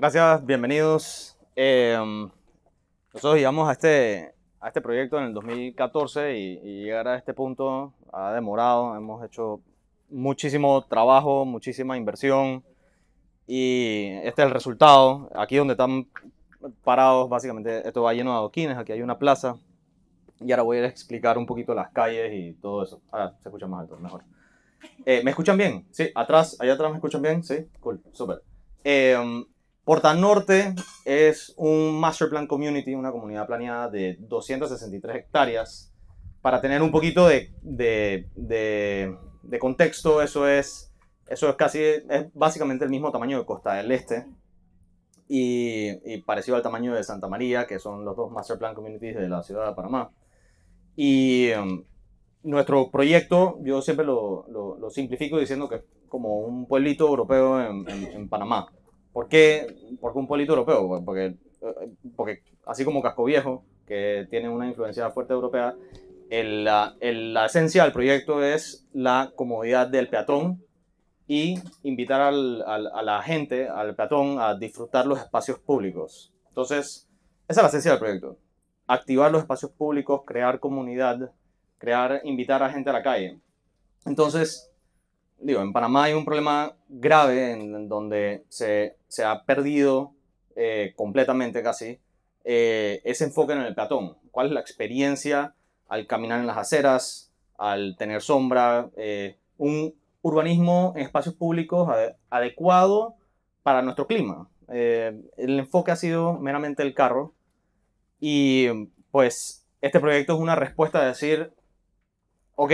Gracias, bienvenidos. Nosotros llegamos a este proyecto en el 2014 y llegar a este punto ha demorado. Hemos hecho muchísimo trabajo, muchísima inversión y este es el resultado. Aquí donde están parados, básicamente esto va lleno de adoquines, aquí hay una plaza y ahora voy a explicar un poquito las calles y todo eso. Ah, se escucha más alto, mejor. ¿Me escuchan bien? Sí, atrás, allá atrás me escuchan bien, sí, cool, súper. Porta Norte es un master plan community, una comunidad planeada de 263 hectáreas. Para tener un poquito de contexto, eso es básicamente el mismo tamaño de Costa del Este y parecido al tamaño de Santa María, que son los dos master plan communities de la ciudad de Panamá. Y nuestro proyecto, yo siempre lo simplifico diciendo que es como un pueblito europeo en Panamá. ¿Por qué? ¿Por qué un pueblito europeo? Porque así como Casco Viejo, que tiene una influencia fuerte europea, la esencia del proyecto es la comodidad del peatón y invitar a la gente, al peatón, a disfrutar los espacios públicos. Entonces, esa es la esencia del proyecto. Activar los espacios públicos, crear comunidad, invitar a gente a la calle. Entonces, digo, en Panamá hay un problema grave en donde se ha perdido completamente casi ese enfoque en el peatón. ¿Cuál es la experiencia al caminar en las aceras, al tener sombra? Un urbanismo en espacios públicos adecuado para nuestro clima. El enfoque ha sido meramente el carro y pues este proyecto es una respuesta a decir, ok,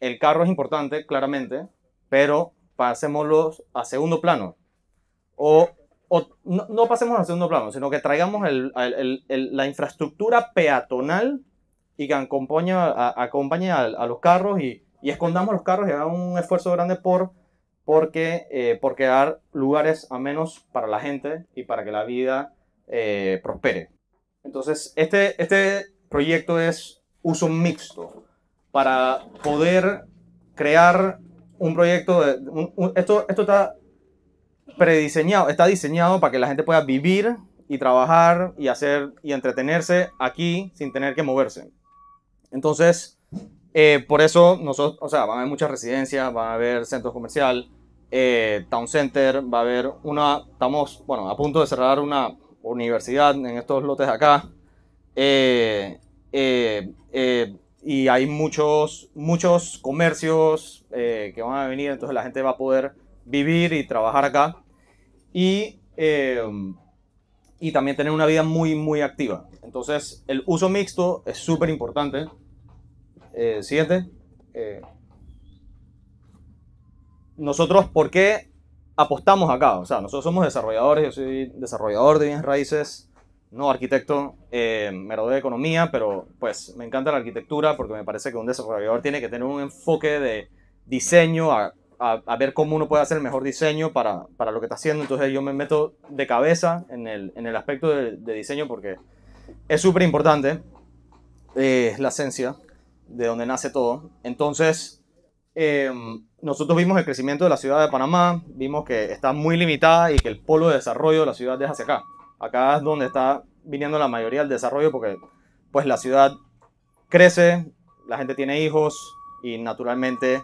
el carro es importante, claramente, pero pasémoslo a segundo plano. No pasemos a segundo plano, sino que traigamos la infraestructura peatonal y que acompañe a los carros y escondamos los carros y hagamos un esfuerzo grande por crear lugares amenos para la gente y para que la vida prospere. Entonces, este proyecto es uso mixto, para poder crear un proyecto. Esto está prediseñado, está diseñado para que la gente pueda vivir y trabajar y hacer y entretenerse aquí sin tener que moverse. Entonces, por eso nosotros, o sea, van a haber muchas residencias, van a haber centros comerciales, town center, va a haber estamos, bueno, a punto de cerrar una universidad en estos lotes de acá. Y hay muchos comercios que van a venir, entonces la gente va a poder vivir y trabajar acá y también tener una vida muy, muy activa. Entonces, el uso mixto es súper importante. Siguiente. Nosotros, ¿por qué apostamos acá? O sea, nosotros somos desarrolladores, yo soy desarrollador de bienes raíces, no arquitecto. Me gradué de economía, pero pues me encanta la arquitectura porque me parece que un desarrollador tiene que tener un enfoque de diseño, a ver cómo uno puede hacer el mejor diseño para lo que está haciendo. Entonces yo me meto de cabeza en el aspecto de diseño porque es súper importante, es la esencia de donde nace todo. Entonces nosotros vimos el crecimiento de la ciudad de Panamá, vimos que está muy limitada y que el polo de desarrollo de la ciudad es hacia acá. Acá es donde está viniendo la mayoría del desarrollo porque pues la ciudad crece, la gente tiene hijos y naturalmente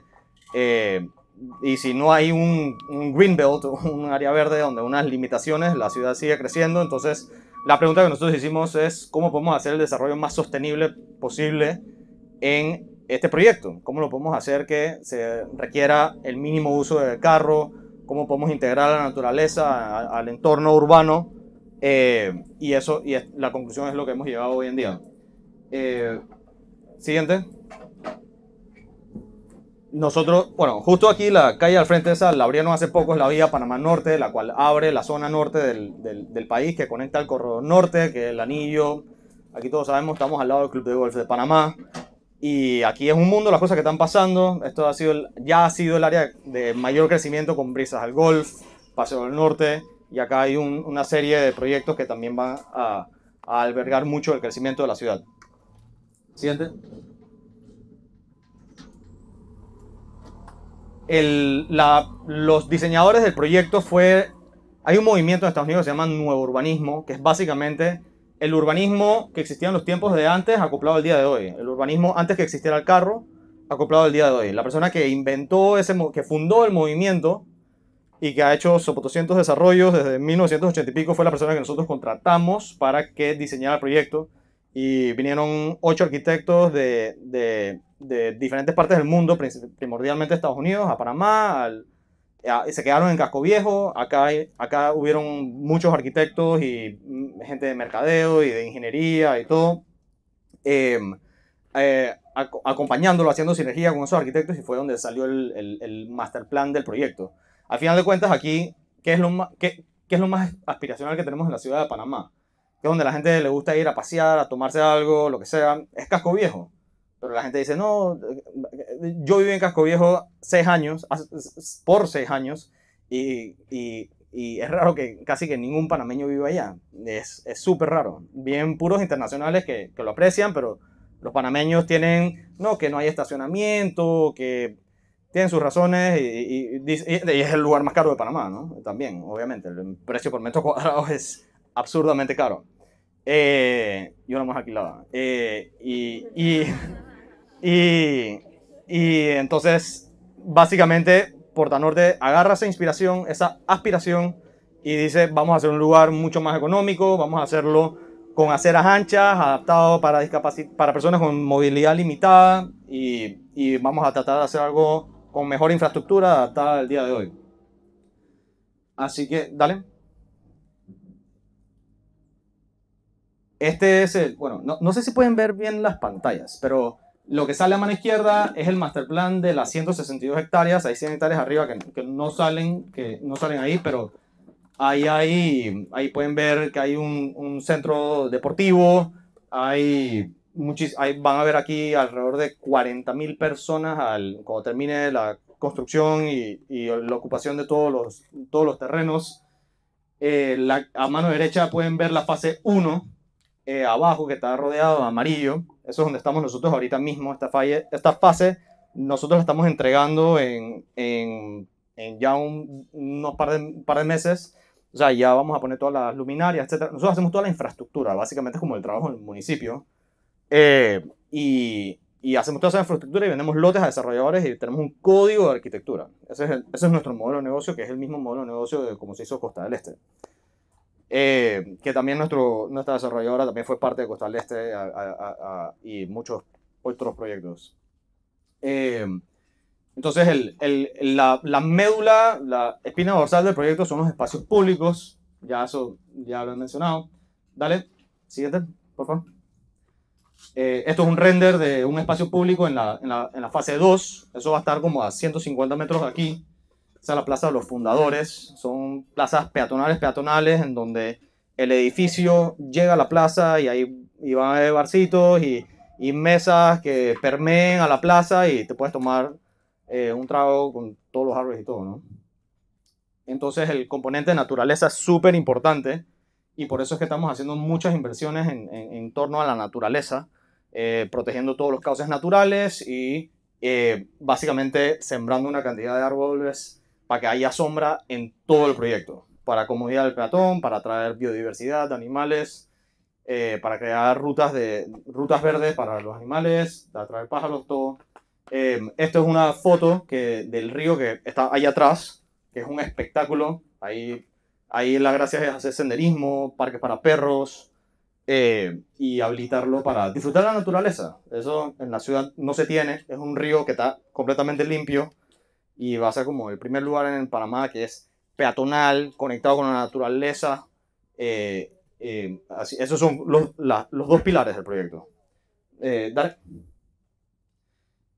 y si no hay un green belt, un área verde donde unas limitaciones, la ciudad sigue creciendo. Entonces la pregunta que nosotros hicimos es cómo podemos hacer el desarrollo más sostenible posible en este proyecto, cómo lo podemos hacer que se requiera el mínimo uso del carro, cómo podemos integrar la naturaleza al entorno urbano. La conclusión es lo que hemos llegado hoy en día. Siguiente. Nosotros, bueno, justo aquí la calle al frente esa la abrieron hace poco, es la vía Panamá Norte, la cual abre la zona norte del país, que conecta al Corredor Norte, que es el anillo. Aquí todos sabemos, estamos al lado del Club de Golf de Panamá. Y aquí es un mundo las cosas que están pasando. Esto ya ha sido el área de mayor crecimiento con brisas al golf, Paseo del Norte. Y acá hay una serie de proyectos que también van a albergar mucho el crecimiento de la ciudad. Siguiente. Los diseñadores del proyecto Hay un movimiento en Estados Unidos que se llama Nuevo Urbanismo, que es básicamente el urbanismo que existía en los tiempos de antes acoplado al día de hoy. El urbanismo antes que existiera el carro acoplado al día de hoy. La persona que inventó, que fundó el movimiento y que ha hecho 400 desarrollos desde 1980 y pico fue la persona que nosotros contratamos para que diseñara el proyecto. Y vinieron 8 arquitectos de diferentes partes del mundo, primordialmente Estados Unidos, a Panamá, se quedaron en Casco Viejo. Acá hubieron muchos arquitectos y gente de mercadeo y de ingeniería y todo, acompañándolo, haciendo sinergia con esos arquitectos, y fue donde salió el master plan del proyecto. Al final de cuentas, aquí, ¿qué es lo más aspiracional que tenemos en la ciudad de Panamá? Que es donde la gente le gusta ir a pasear, a tomarse algo, lo que sea. Es Casco Viejo. Pero la gente dice, no, yo viví en Casco Viejo 6 años, por 6 años, y es raro que casi que ningún panameño viva allá. Es súper raro. Bien puros internacionales que lo aprecian, pero los panameños tienen, no, que no hay estacionamiento, que tienen sus razones, y es el lugar más caro de Panamá, ¿no? También, obviamente, el precio por metro cuadrado es absurdamente caro. Y una más alquilada. Y entonces, básicamente, Porta Norte agarra esa inspiración, esa aspiración, y dice, vamos a hacer un lugar mucho más económico, vamos a hacerlo con aceras anchas, adaptado para personas con movilidad limitada, y vamos a tratar de hacer algo con mejor infraestructura adaptada al día de hoy. Así que, dale. Este es el, bueno, no sé si pueden ver bien las pantallas, pero lo que sale a mano izquierda es el master plan de las 162 hectáreas. Hay 100 hectáreas arriba que no salen ahí, pero ahí pueden ver que hay un centro deportivo, van a ver aquí alrededor de 40.000 personas cuando termine la construcción y la ocupación de todos los terrenos. A mano derecha pueden ver la fase 1. Abajo, que está rodeado de amarillo, eso es donde estamos nosotros ahorita mismo. Esta fase nosotros la estamos entregando en ya unos par de meses. O sea, ya vamos a poner todas las luminarias, etc. Nosotros hacemos toda la infraestructura, básicamente es como el trabajo del municipio. Y hacemos toda esa infraestructura y vendemos lotes a desarrolladores y tenemos un código de arquitectura. Ese es nuestro modelo de negocio, que es el mismo modelo de negocio de como se hizo Costa del Este. Que también nuestra desarrolladora también fue parte de Costa del Este y muchos otros proyectos. Entonces la médula, la espina dorsal del proyecto son los espacios públicos, ya lo he mencionado. Dale, siguiente, por favor. Esto es un render de un espacio público en la fase 2, eso va a estar como a 150 metros de aquí. Esa es la Plaza de los Fundadores, son plazas peatonales, en donde el edificio llega a la plaza y ahí van a haber barcitos y mesas que permeen a la plaza y te puedes tomar un trago con todos los árboles y todo, ¿no? Entonces el componente de naturaleza es súper importante y por eso es que estamos haciendo muchas inversiones en torno a la naturaleza, protegiendo todos los cauces naturales y básicamente sembrando una cantidad de árboles para que haya sombra en todo el proyecto, para comodidad del peatón, para traer biodiversidad de animales, para crear rutas verdes para los animales, para traer pájaros, todo. Esto es una foto del río que está allá atrás, que es un espectáculo. Ahí la gracia es hacer senderismo, parques para perros, y habilitarlo para disfrutar la naturaleza. Eso en la ciudad no se tiene, es un río que está completamente limpio, y va a ser como el primer lugar en Panamá que es peatonal, conectado con la naturaleza. Esos son los dos pilares del proyecto.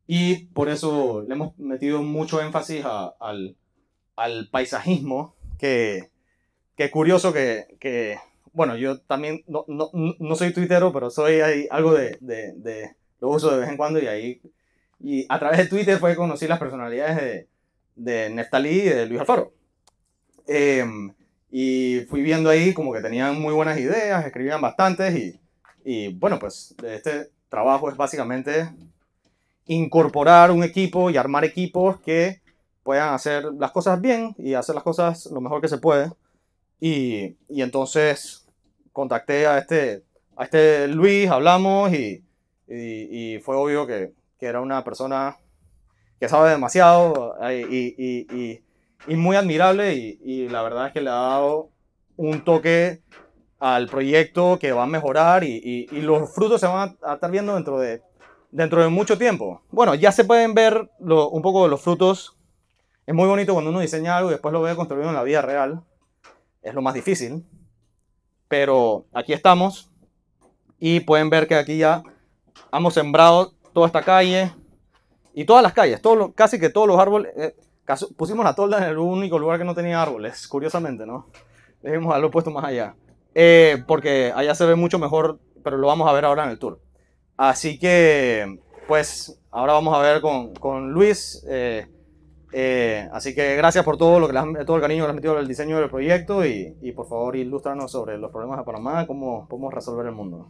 Y por eso le hemos metido mucho énfasis al paisajismo, que es curioso que bueno, yo también no soy tuitero, pero soy algo de lo uso de vez en cuando, y a través de Twitter fue que conocí las personalidades de Neftalí y de Luis Alfaro. Y fui viendo ahí como que tenían muy buenas ideas, escribían bastantes, y bueno, pues este trabajo es básicamente incorporar un equipo y armar equipos que puedan hacer las cosas bien y hacer las cosas lo mejor que se puede. Y entonces contacté a este Luis, hablamos y fue obvio que era una persona que sabe demasiado y muy admirable y la verdad es que le ha dado un toque al proyecto que va a mejorar y los frutos se van a estar viendo dentro de mucho tiempo. Bueno, ya se pueden ver un poco los frutos. Es muy bonito cuando uno diseña algo y después lo ve construido en la vida real. Es lo más difícil. Pero aquí estamos y pueden ver que aquí ya hemos sembrado toda esta calle y todas las calles, casi que todos los árboles. Pusimos la tolda en el único lugar que no tenía árboles, curiosamente, ¿no? Debemos haberlo puesto más allá. Porque allá se ve mucho mejor, pero lo vamos a ver ahora en el tour. Así que, pues, ahora vamos a ver con Luis. Así que gracias por todo el cariño que le has metido al diseño del proyecto y por favor ilústranos sobre los problemas de Panamá, cómo podemos resolver el mundo.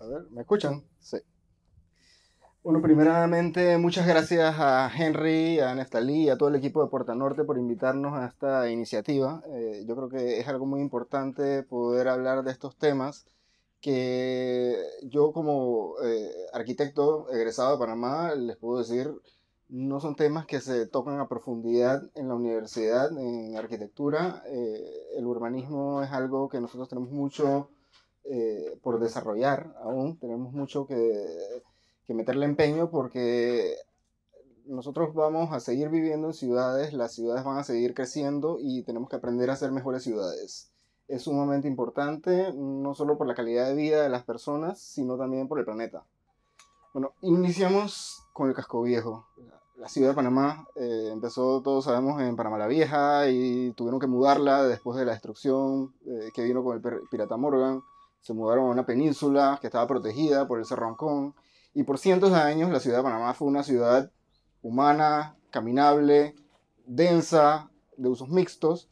A ver, ¿me escuchan? Sí. Bueno, primeramente muchas gracias a Henry, a Neftalí y a todo el equipo de Porta Norte por invitarnos a esta iniciativa. Yo creo que es algo muy importante poder hablar de estos temas que yo como arquitecto egresado de Panamá les puedo decir no son temas que se tocan a profundidad en la universidad, en arquitectura. El urbanismo es algo que nosotros tenemos mucho por desarrollar aún, tenemos mucho que meterle empeño porque nosotros vamos a seguir viviendo en ciudades, las ciudades van a seguir creciendo y tenemos que aprender a ser mejores ciudades. Es sumamente importante, no solo por la calidad de vida de las personas, sino también por el planeta. Bueno, iniciamos con el Casco Viejo. La ciudad de Panamá empezó, todos sabemos, en Panamá la Vieja y tuvieron que mudarla después de la destrucción que vino con el pirata Morgan. Se mudaron a una península que estaba protegida por el Cerro Ancón. Y por cientos de años la ciudad de Panamá fue una ciudad humana, caminable, densa, de usos mixtos,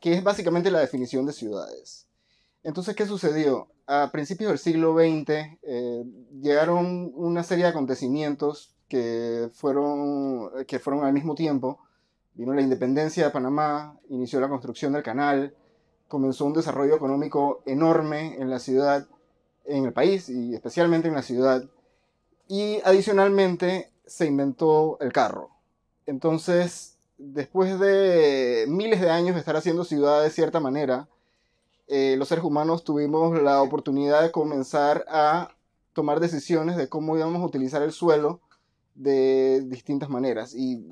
que es básicamente la definición de ciudades. Entonces, ¿qué sucedió? A principios del siglo XX llegaron una serie de acontecimientos que fueron al mismo tiempo. Vino la independencia de Panamá, inició la construcción del Canal, comenzó un desarrollo económico enorme en la ciudad, en el país y especialmente en la ciudad. Y adicionalmente se inventó el carro. Entonces, después de miles de años de estar haciendo ciudad de cierta manera, los seres humanos tuvimos la oportunidad de comenzar a tomar decisiones de cómo íbamos a utilizar el suelo de distintas maneras. Y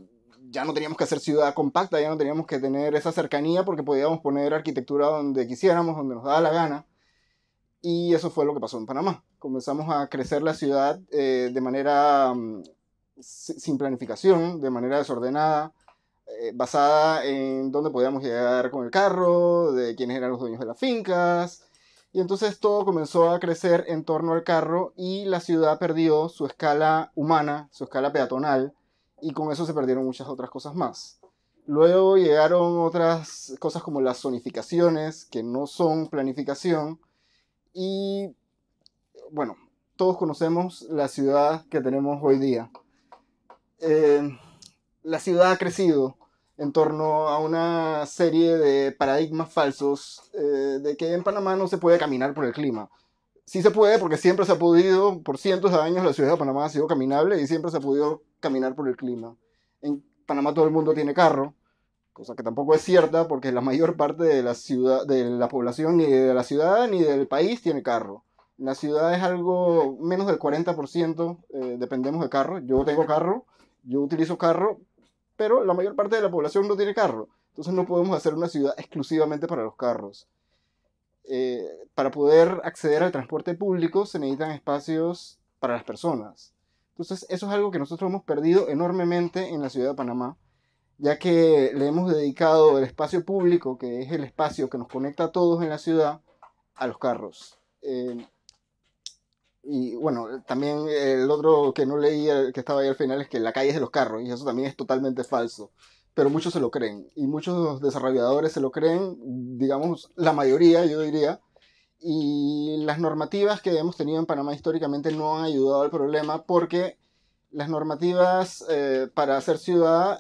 ya no teníamos que hacer ciudad compacta, ya no teníamos que tener esa cercanía porque podíamos poner arquitectura donde quisiéramos, donde nos daba la gana. Y eso fue lo que pasó en Panamá. Comenzamos a crecer la ciudad de manera sin planificación, de manera desordenada, basada en dónde podíamos llegar con el carro, de quiénes eran los dueños de las fincas. Y entonces todo comenzó a crecer en torno al carro y la ciudad perdió su escala humana, su escala peatonal, y con eso se perdieron muchas otras cosas más. Luego llegaron otras cosas como las zonificaciones, que no son planificación. Y, bueno, todos conocemos la ciudad que tenemos hoy día. La ciudad ha crecido en torno a una serie de paradigmas falsos de que en Panamá no se puede caminar por el clima. Sí se puede porque siempre se ha podido, por cientos de años la ciudad de Panamá ha sido caminable y siempre se ha podido caminar por el clima. En Panamá todo el mundo tiene carro, cosa que tampoco es cierta porque la mayor parte de la población, ni de la ciudad ni del país, tiene carro. La ciudad es algo menos del 40%, dependemos de carro. Yo tengo carro, yo utilizo carro, pero la mayor parte de la población no tiene carro. Entonces no podemos hacer una ciudad exclusivamente para los carros. Para poder acceder al transporte público se necesitan espacios para las personas. Entonces eso es algo que nosotros hemos perdido enormemente en la ciudad de Panamá, ya que le hemos dedicado el espacio público, que es el espacio que nos conecta a todos en la ciudad, a los carros. Y bueno, también el otro que no leí, que estaba ahí al final, es que la calle es de los carros, y eso también es totalmente falso. Pero muchos se lo creen, y muchos desarrolladores se lo creen, digamos, la mayoría, yo diría, y las normativas que hemos tenido en Panamá históricamente no han ayudado al problema porque Las normativas para hacer ciudad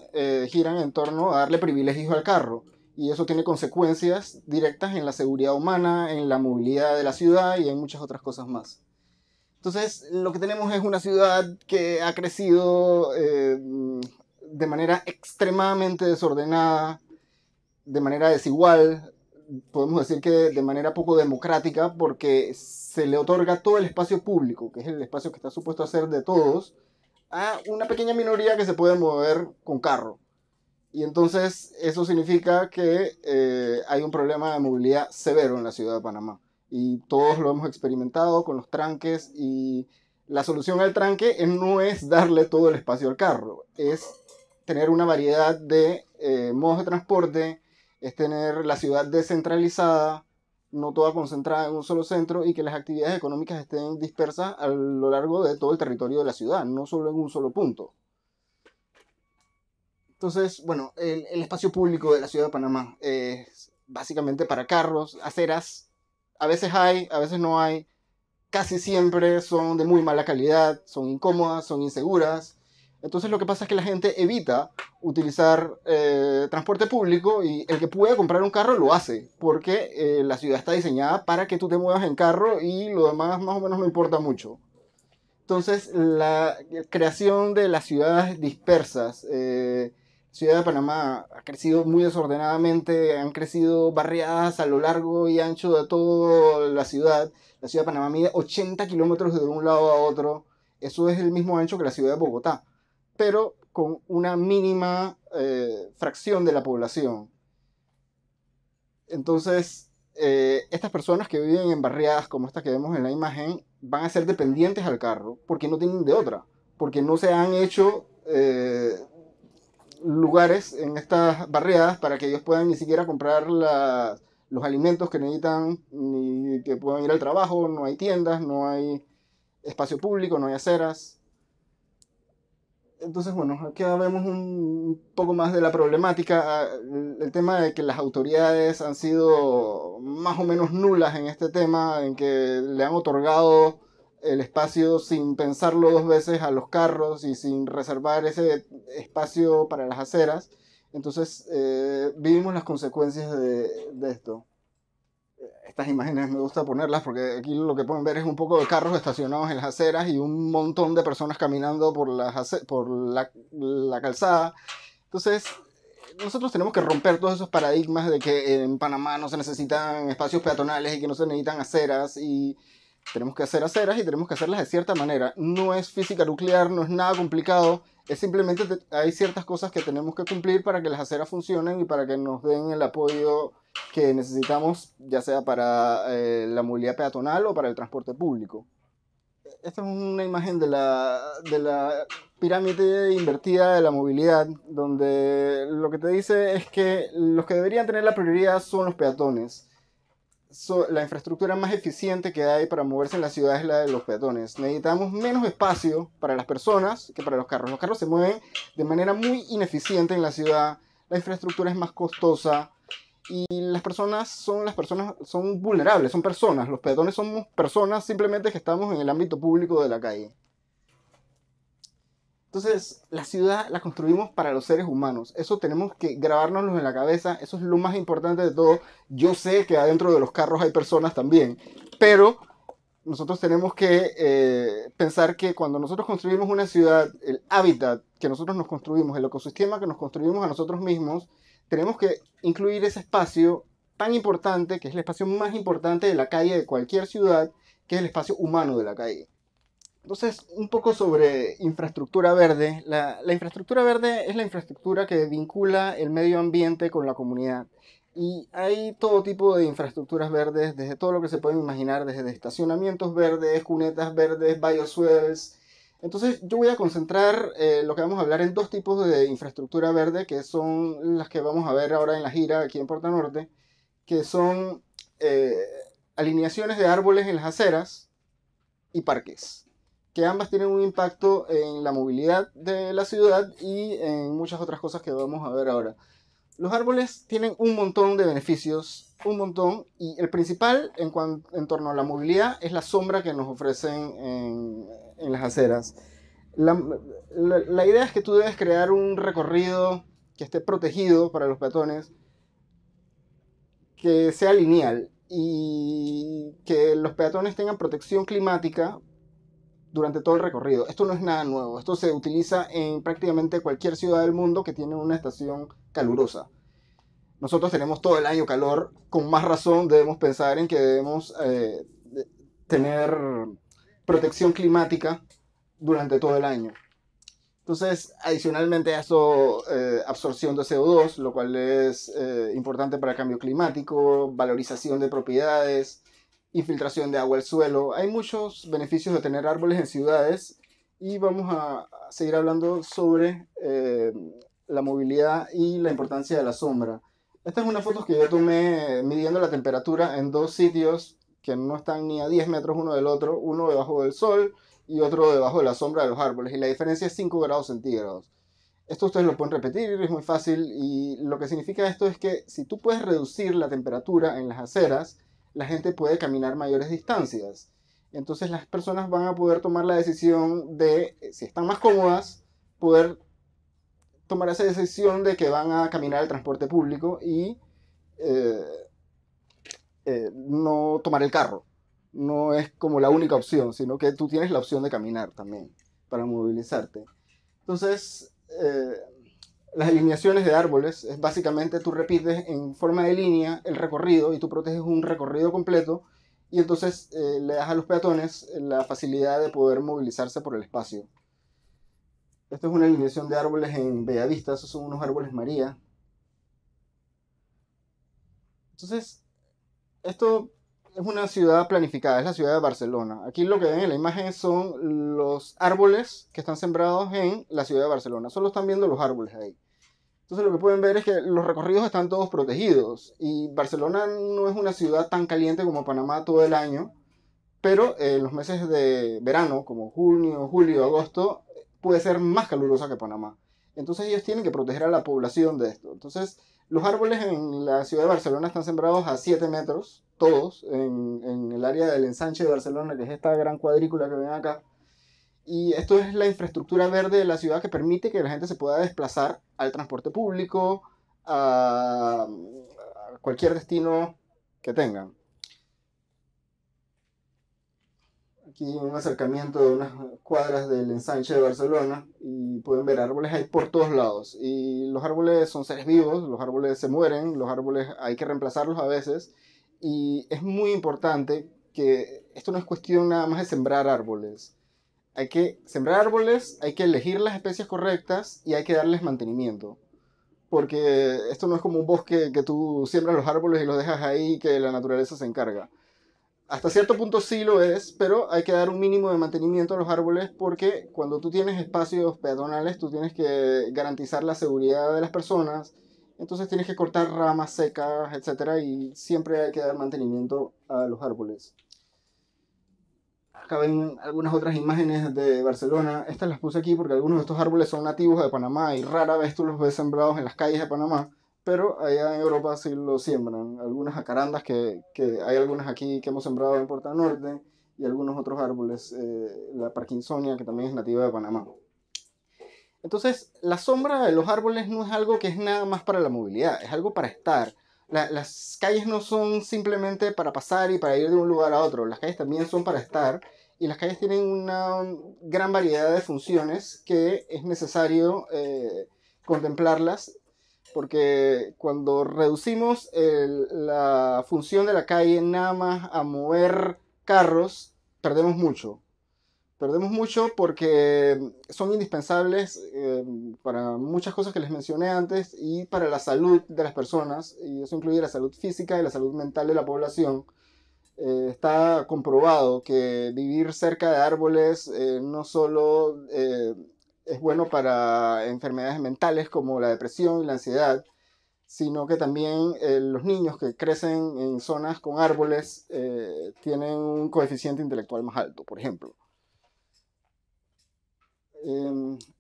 giran en torno a darle privilegios al carro, y eso tiene consecuencias directas en la seguridad humana, en la movilidad de la ciudad y en muchas otras cosas más. Entonces, lo que tenemos es una ciudad que ha crecido de manera extremadamente desordenada, de manera desigual, podemos decir que de manera poco democrática, porque se le otorga todo el espacio público, que es el espacio que está supuesto a ser de todos, a una pequeña minoría que se puede mover con carro. Y entonces eso significa que hay un problema de movilidad severo en la ciudad de Panamá. Y todos lo hemos experimentado con los tranques, y la solución al tranque no es darle todo el espacio al carro, es tener una variedad de modos de transporte, es tener la ciudad descentralizada, no toda concentrada en un solo centro, y que las actividades económicas estén dispersas a lo largo de todo el territorio de la ciudad, no solo en un solo punto. Entonces, bueno, el espacio público de la ciudad de Panamá es básicamente para carros, aceras, a veces hay, a veces no hay, casi siempre son de muy mala calidad, son incómodas, son inseguras. Entonces lo que pasa es que la gente evita utilizar transporte público, y el que puede comprar un carro lo hace, porque la ciudad está diseñada para que tú te muevas en carro y lo demás más o menos no importa mucho. Entonces la creación de las ciudades dispersas, Ciudad de Panamá ha crecido muy desordenadamente, han crecido barriadas a lo largo y ancho de toda la ciudad. La Ciudad de Panamá mide 80 kilómetros de un lado a otro, eso es el mismo ancho que la Ciudad de Bogotá, pero con una mínima fracción de la población. Entonces, estas personas que viven en barriadas como estas que vemos en la imagen van a ser dependientes al carro, porque no tienen de otra, porque no se han hecho lugares en estas barriadas para que ellos puedan ni siquiera comprar los alimentos que necesitan, ni que puedan ir al trabajo. No hay tiendas, no hay espacio público, no hay aceras. Entonces, bueno, aquí vemos un poco más de la problemática, el tema de que las autoridades han sido más o menos nulas en este tema, en que le han otorgado el espacio sin pensarlo dos veces a los carros y sin reservar ese espacio para las aceras. Entonces, vivimos las consecuencias de esto. Estas imágenes me gusta ponerlas porque aquí lo que pueden ver es un poco de carros estacionados en las aceras y un montón de personas caminando por la calzada. Entonces, nosotros tenemos que romper todos esos paradigmas de que en Panamá no se necesitan espacios peatonales y que no se necesitan aceras, y tenemos que hacer aceras y tenemos que hacerlas de cierta manera. No es física nuclear, no es nada complicado, es simplemente hay ciertas cosas que tenemos que cumplir para que las aceras funcionen y para que nos den el apoyo que necesitamos, ya sea para la movilidad peatonal o para el transporte público. Esta es una imagen de la pirámide invertida de la movilidad, donde lo que te dice es que los que deberían tener la prioridad son los peatones. La infraestructura más eficiente que hay para moverse en la ciudad es la de los peatones. Necesitamos menos espacio para las personas que para los carros. Los carros se mueven de manera muy ineficiente en la ciudad, la infraestructura es más costosa, y las personas son vulnerables, son personas. Los peatones somos personas simplemente que estamos en el ámbito público de la calle. Entonces, la ciudad la construimos para los seres humanos. Eso tenemos que grabárnoslo en la cabeza. Eso es lo más importante de todo. Yo sé que adentro de los carros hay personas también, pero nosotros tenemos que pensar que cuando nosotros construimos una ciudad, el hábitat que nosotros nos construimos, el ecosistema que nos construimos a nosotros mismos, tenemos que incluir ese espacio tan importante, que es el espacio más importante de la calle de cualquier ciudad, que es el espacio humano de la calle. Entonces, un poco sobre infraestructura verde. La infraestructura verde es la infraestructura que vincula el medio ambiente con la comunidad. Y hay todo tipo de infraestructuras verdes, desde todo lo que se pueden imaginar, desde estacionamientos verdes, cunetas verdes, biosuels. Entonces yo voy a concentrar lo que vamos a hablar en dos tipos de infraestructura verde, que son las que vamos a ver ahora en la gira aquí en Porta Norte, que son alineaciones de árboles en las aceras y parques, que ambas tienen un impacto en la movilidad de la ciudad y en muchas otras cosas que vamos a ver ahora. Los árboles tienen un montón de beneficios, un montón, y el principal en torno a la movilidad es la sombra que nos ofrecen en las aceras. La idea es que tú debes crear un recorrido que esté protegido para los peatones, que sea lineal y que los peatones tengan protección climática durante todo el recorrido. Esto no es nada nuevo, esto se utiliza en prácticamente cualquier ciudad del mundo que tiene una estación calurosa. Nosotros tenemos todo el año calor, con más razón debemos pensar en que debemos tener protección climática durante todo el año. Entonces, adicionalmente a eso, absorción de CO2, lo cual es importante para el cambio climático, valorización de propiedades, infiltración de agua al suelo. Hay muchos beneficios de tener árboles en ciudades y vamos a seguir hablando sobre la movilidad y la importancia de la sombra. Esta es una foto que yo tomé midiendo la temperatura en dos sitios que no están ni a 10 metros uno del otro, uno debajo del sol y otro debajo de la sombra de los árboles, y la diferencia es 5 grados centígrados. Esto ustedes lo pueden repetir, es muy fácil, y lo que significa esto es que si tú puedes reducir la temperatura en las aceras, la gente puede caminar mayores distancias. Entonces las personas van a poder tomar la decisión de, si están más cómodas, poder tomar esa decisión de que van a caminar el transporte público y no tomar el carro. No es como la única opción, sino que tú tienes la opción de caminar también para movilizarte. Entonces, las alineaciones de árboles es básicamente tú repites en forma de línea el recorrido y tú proteges un recorrido completo, y entonces le das a los peatones la facilidad de poder movilizarse por el espacio. Esta es una alineación de árboles en Bellavista, esos son unos árboles María. Entonces, esto es una ciudad planificada, es la ciudad de Barcelona. Aquí lo que ven en la imagen son los árboles que están sembrados en la ciudad de Barcelona. Solo están viendo los árboles ahí. Entonces lo que pueden ver es que los recorridos están todos protegidos. Y Barcelona no es una ciudad tan caliente como Panamá todo el año. Pero en los meses de verano, como junio, julio, agosto, puede ser más calurosa que Panamá. Entonces ellos tienen que proteger a la población de esto. Entonces los árboles en la ciudad de Barcelona están sembrados a 7 metros. Todos en el área del ensanche de Barcelona, que es esta gran cuadrícula que ven acá, y esto es la infraestructura verde de la ciudad que permite que la gente se pueda desplazar al transporte público, a cualquier destino que tengan. Aquí un acercamiento de unas cuadras del ensanche de Barcelona y pueden ver árboles ahí por todos lados, y los árboles son seres vivos, los árboles se mueren, los árboles hay que reemplazarlos a veces. Y es muy importante que esto no es cuestión nada más de sembrar árboles. Hay que sembrar árboles, hay que elegir las especies correctas y hay que darles mantenimiento. Porque esto no es como un bosque que tú siembras los árboles y los dejas ahí y que la naturaleza se encarga. Hasta cierto punto sí lo es, pero hay que dar un mínimo de mantenimiento a los árboles, porque cuando tú tienes espacios peatonales tú tienes que garantizar la seguridad de las personas. Entonces tienes que cortar ramas secas, etcétera, y siempre hay que dar mantenimiento a los árboles. Acá ven algunas otras imágenes de Barcelona. Estas las puse aquí porque algunos de estos árboles son nativos de Panamá y rara vez tú los ves sembrados en las calles de Panamá, pero allá en Europa sí los siembran. Algunas jacarandas que hay algunas aquí que hemos sembrado en Porta Norte, y algunos otros árboles, la parkinsonia, que también es nativa de Panamá. Entonces, la sombra de los árboles no es algo que es nada más para la movilidad, es algo para estar. Las calles no son simplemente para pasar y para ir de un lugar a otro, las calles también son para estar, y las calles tienen una gran variedad de funciones que es necesario contemplarlas, porque cuando reducimos la función de la calle nada más a mover carros, perdemos mucho. Perdemos mucho porque son indispensables para muchas cosas que les mencioné antes y para la salud de las personas, y eso incluye la salud física y la salud mental de la población. Está comprobado que vivir cerca de árboles no solo es bueno para enfermedades mentales como la depresión y la ansiedad, sino que también los niños que crecen en zonas con árboles tienen un coeficiente intelectual más alto, por ejemplo.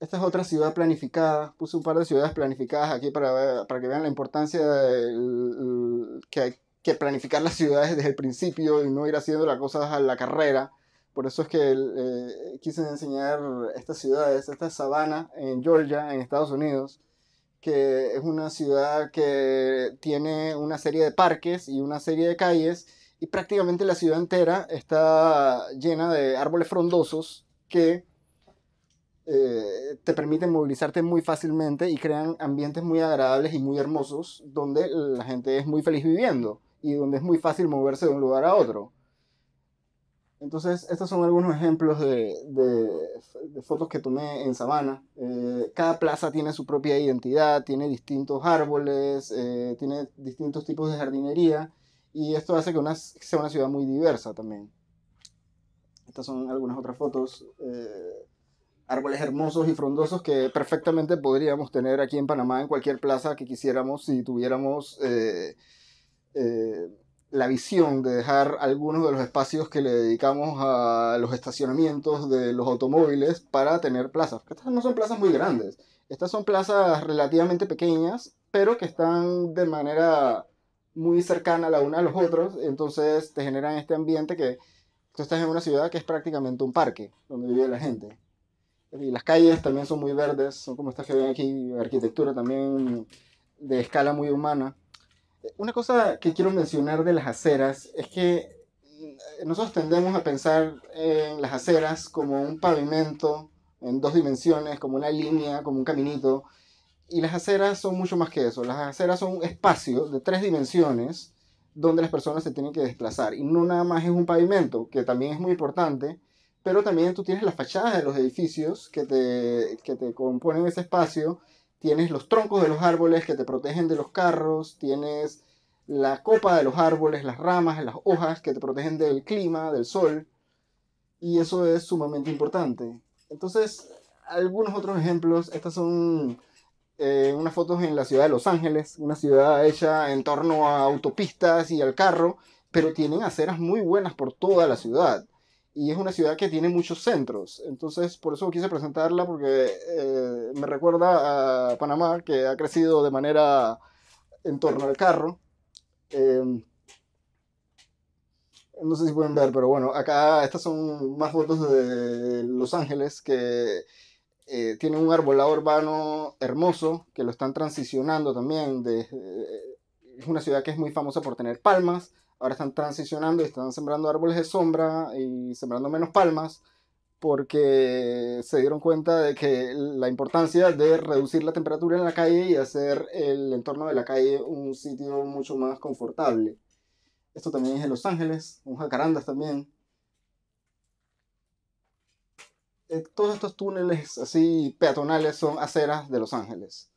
Esta es otra ciudad planificada. Puse un par de ciudades planificadas aquí para que vean la importancia de que hay que planificar las ciudades desde el principio y no ir haciendo las cosas a la carrera, Por eso es que quise enseñar estas ciudades. Esta es Savannah, en Georgia, en Estados Unidos, que es una ciudad que tiene una serie de parques y una serie de calles, y prácticamente la ciudad entera está llena de árboles frondosos que te permiten movilizarte muy fácilmente y crean ambientes muy agradables y muy hermosos, donde la gente es muy feliz viviendo y donde es muy fácil moverse de un lugar a otro. Entonces, estos son algunos ejemplos de fotos que tomé en Savannah. Cada plaza tiene su propia identidad, tiene distintos árboles, tiene distintos tipos de jardinería, y esto hace que sea una ciudad muy diversa también. Estas son algunas otras fotos. Árboles hermosos y frondosos que perfectamente podríamos tener aquí en Panamá, en cualquier plaza que quisiéramos, si tuviéramos la visión de dejar algunos de los espacios que le dedicamos a los estacionamientos de los automóviles para tener plazas. Estas no son plazas muy grandes, estas son plazas relativamente pequeñas, pero que están de manera muy cercana la una a los otros, entonces te generan este ambiente que tú estás en una ciudad que es prácticamente un parque, donde vive la gente. Y las calles también son muy verdes, son como estas que ven aquí, arquitectura también de escala muy humana. Una cosa que quiero mencionar de las aceras es que nosotros tendemos a pensar en las aceras como un pavimento en dos dimensiones, como una línea, como un caminito. Y las aceras son mucho más que eso. Las aceras son un espacio de tres dimensiones donde las personas se tienen que desplazar. Y no nada más es un pavimento, que también es muy importante, pero también tú tienes las fachadas de los edificios que te componen ese espacio, tienes los troncos de los árboles que te protegen de los carros, tienes la copa de los árboles, las ramas, las hojas que te protegen del clima, del sol, y eso es sumamente importante. Entonces, algunos otros ejemplos. Estas son unas fotos en la ciudad de Los Ángeles, una ciudad hecha en torno a autopistas y al carro, pero tienen aceras muy buenas por toda la ciudad. Y es una ciudad que tiene muchos centros, entonces por eso quise presentarla, porque me recuerda a Panamá, que ha crecido de manera en torno al carro. No sé si pueden ver, pero bueno, acá estas son más fotos de Los Ángeles, que tienen un arbolado urbano hermoso, que lo están transicionando también. Es una ciudad que es muy famosa por tener palmas. Ahora están transicionando y están sembrando árboles de sombra y sembrando menos palmas, porque se dieron cuenta de que la importancia de reducir la temperatura en la calle y hacer el entorno de la calle un sitio mucho más confortable. Esto también es en Los Ángeles, un jacarandas también. Todos estos túneles así peatonales son aceras de Los Ángeles,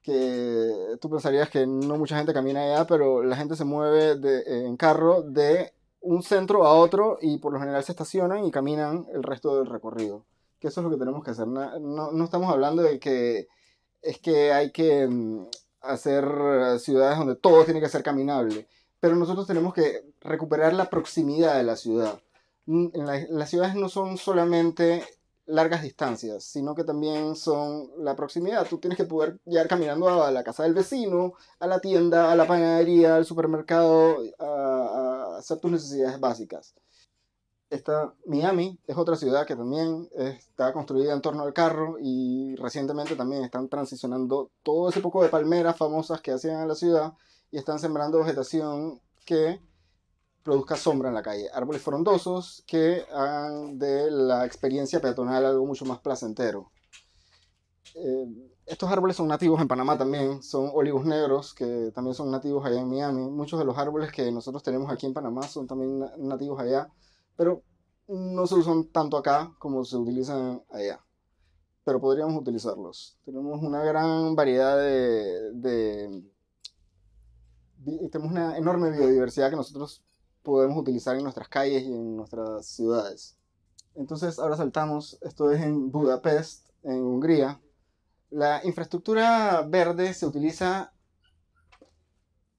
que tú pensarías que no mucha gente camina allá, pero la gente se mueve en carro de un centro a otro, y por lo general se estacionan y caminan el resto del recorrido. Que eso es lo que tenemos que hacer. No estamos hablando de que es que hay que hacer ciudades donde todo tiene que ser caminable, pero nosotros tenemos que recuperar la proximidad de la ciudad. Las ciudades no son solamente largas distancias, sino que también son la proximidad. Tú tienes que poder llegar caminando a la casa del vecino, a la tienda, a la panadería, al supermercado, a hacer tus necesidades básicas. Esta Miami es otra ciudad que también está construida en torno al carro, y recientemente también están transicionando todo ese poco de palmeras famosas que hacían en la ciudad, y están sembrando vegetación que produzca sombra en la calle, árboles frondosos que hagan de la experiencia peatonal algo mucho más placentero. Estos árboles son nativos en Panamá también, son olivos negros que también son nativos allá en Miami. Muchos de los árboles que nosotros tenemos aquí en Panamá son también nativos allá, pero no se usan tanto acá como se utilizan allá, pero podríamos utilizarlos. Tenemos una gran variedad tenemos una enorme biodiversidad que nosotros podemos utilizar en nuestras calles y en nuestras ciudades. Entonces, ahora saltamos. Esto es en Budapest, en Hungría. La infraestructura verde se utiliza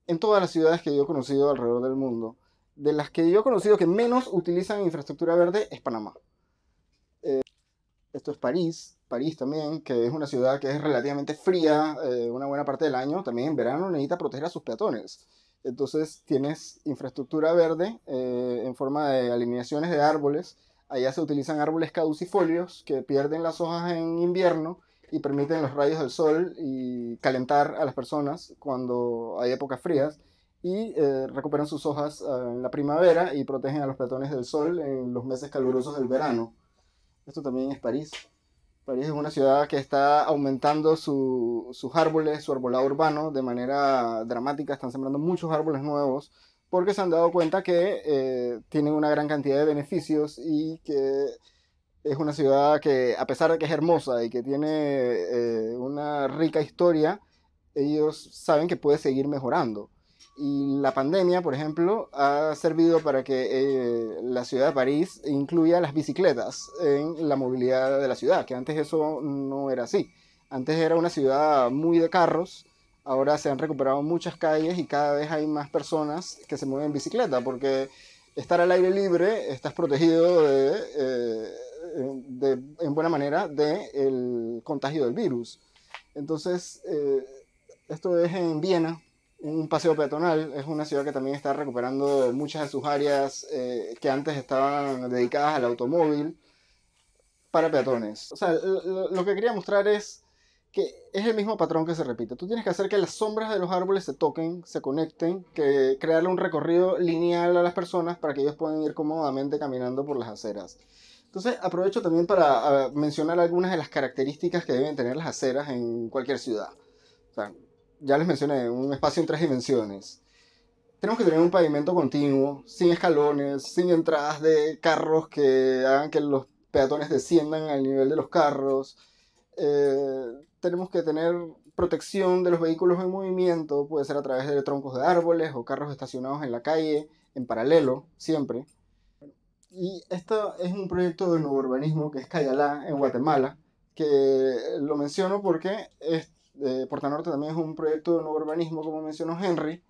en todas las ciudades que yo he conocido alrededor del mundo. De las que yo he conocido que menos utilizan infraestructura verde es Panamá. Esto es París también, que es una ciudad que es relativamente fría una buena parte del año. También en verano necesita proteger a sus peatones. Entonces tienes infraestructura verde en forma de alineaciones de árboles. Allá se utilizan árboles caducifolios que pierden las hojas en invierno y permiten los rayos del sol y calentar a las personas cuando hay épocas frías, y recuperan sus hojas en la primavera y protegen a los peatones del sol en los meses calurosos del verano. Esto también es París. París es una ciudad que está aumentando sus árboles, su arbolado urbano de manera dramática. Están sembrando muchos árboles nuevos porque se han dado cuenta que tienen una gran cantidad de beneficios y que es una ciudad que, a pesar de que es hermosa y que tiene una rica historia, ellos saben que puede seguir mejorando. Y la pandemia, por ejemplo, ha servido para que la ciudad de París incluya las bicicletas en la movilidad de la ciudad, que antes eso no era así. Antes era una ciudad muy de carros, ahora se han recuperado muchas calles y cada vez hay más personas que se mueven en bicicleta, porque estar al aire libre, estás protegido en buena manera del contagio del virus. Entonces, esto es en Viena. Un paseo peatonal es una ciudad que también está recuperando muchas de sus áreas que antes estaban dedicadas al automóvil para peatones. O sea, lo que quería mostrar es que es el mismo patrón que se repite. Tú tienes que hacer que las sombras de los árboles se toquen, se conecten, que crearle un recorrido lineal a las personas para que ellos puedan ir cómodamente caminando por las aceras. Entonces aprovecho también para mencionar algunas de las características que deben tener las aceras en cualquier ciudad. O sea, ya les mencioné, un espacio en 3 dimensiones. Tenemos que tener un pavimento continuo, sin escalones, sin entradas de carros que hagan que los peatones desciendan al nivel de los carros. Tenemos que tener protección de los vehículos en movimiento, puede ser a través de troncos de árboles o carros estacionados en la calle, en paralelo, siempre. Y esto es un proyecto de Nuevo Urbanismo, que es Cayalá, en Guatemala, que lo menciono porque Porta Norte también es un proyecto de Nuevo Urbanismo, como mencionó Henry,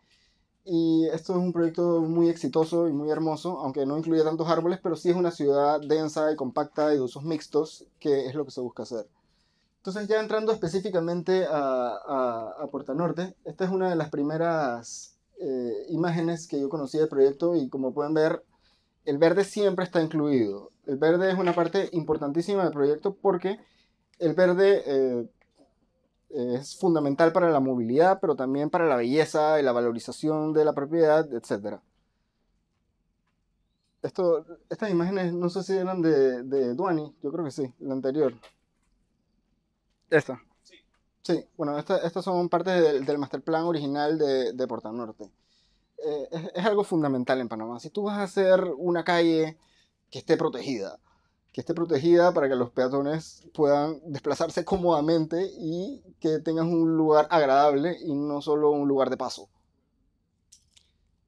y esto es un proyecto muy exitoso y muy hermoso, aunque no incluye tantos árboles, pero sí es una ciudad densa y compacta y de usos mixtos, que es lo que se busca hacer. Entonces, ya entrando específicamente a Porta Norte, esta es una de las primeras imágenes que yo conocí del proyecto, y como pueden ver, el verde siempre está incluido. El verde es una parte importantísima del proyecto porque el verde es fundamental para la movilidad, pero también para la belleza y la valorización de la propiedad, etc. Estas imágenes no sé si eran de Duani, yo creo que sí, la anterior. ¿Esta? Sí. Sí, bueno, estas son partes del master plan original de Porta Norte. Es algo fundamental en Panamá. Si tú vas a hacer una calle que esté protegida para que los peatones puedan desplazarse cómodamente y que tengan un lugar agradable y no solo un lugar de paso.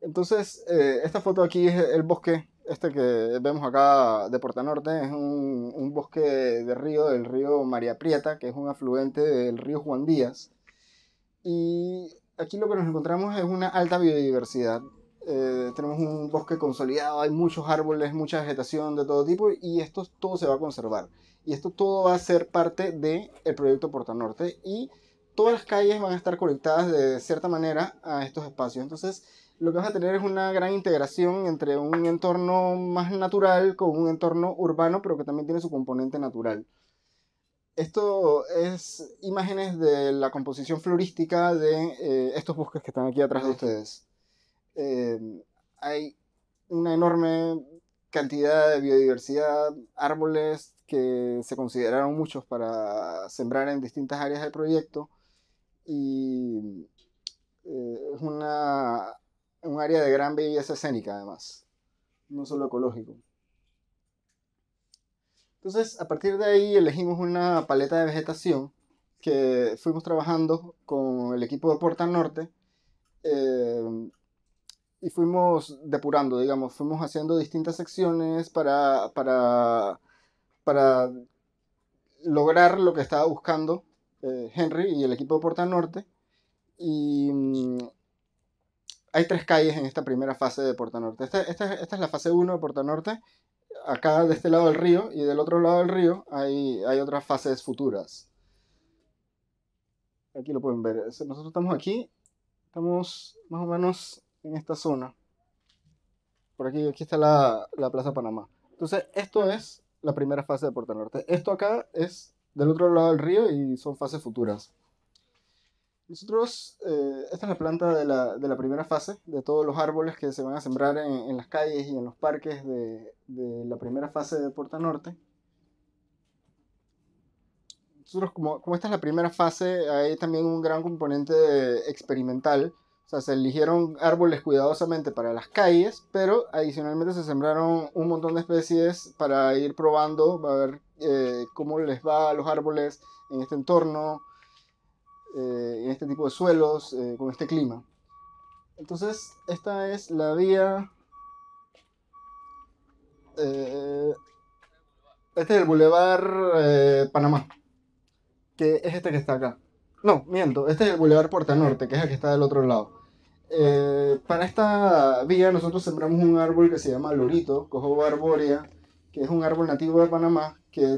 Entonces, esta foto aquí es el bosque, este que vemos acá de Porta Norte, es un bosque de río, del río María Prieta, que es un afluente del río Juan Díaz. Y aquí lo que nos encontramos es una alta biodiversidad. Tenemos un bosque consolidado, hay muchos árboles, mucha vegetación de todo tipo, y esto todo se va a conservar. Y esto todo va a ser parte del proyecto Porta Norte, y todas las calles van a estar conectadas de cierta manera a estos espacios. Entonces, lo que vas a tener es una gran integración entre un entorno más natural con un entorno urbano, pero que también tiene su componente natural. Esto es imágenes de la composición florística de estos bosques que están aquí atrás de ustedes. Hay una enorme cantidad de biodiversidad, árboles que se consideraron muchos para sembrar en distintas áreas del proyecto, y es un área de gran belleza escénica, además, no solo ecológico. Entonces, a partir de ahí elegimos una paleta de vegetación que fuimos trabajando con el equipo de Porta Norte, y fuimos depurando, digamos, fuimos haciendo distintas secciones para lograr lo que estaba buscando Henry y el equipo de Porta Norte. Y hay 3 calles en esta primera fase de Porta Norte. Esta es la fase 1 de Porta Norte. Acá de este lado del río y del otro lado del río hay otras fases futuras. Aquí lo pueden ver. Nosotros estamos aquí, estamos más o menos en esta zona. Por aquí está la Plaza Panamá. Entonces, esto es la primera fase de Porta Norte. Esto acá es del otro lado del río y son fases futuras. Nosotros, esta es la planta de la primera fase, de todos los árboles que se van a sembrar en las calles y en los parques de la primera fase de Porta Norte. Nosotros, como esta es la primera fase, hay también un gran componente experimental. O sea, se eligieron árboles cuidadosamente para las calles, pero adicionalmente se sembraron un montón de especies para ir probando, a ver cómo les va a los árboles en este entorno, en este tipo de suelos, con este clima. Entonces, esta es la vía... este es el Boulevard Panamá, que es este que está acá. No, miento, este es el Boulevard Porta Norte, que es el que está del otro lado. Para esta vía nosotros sembramos un árbol que se llama lorito, cojoba arbórea, que es un árbol nativo de Panamá, que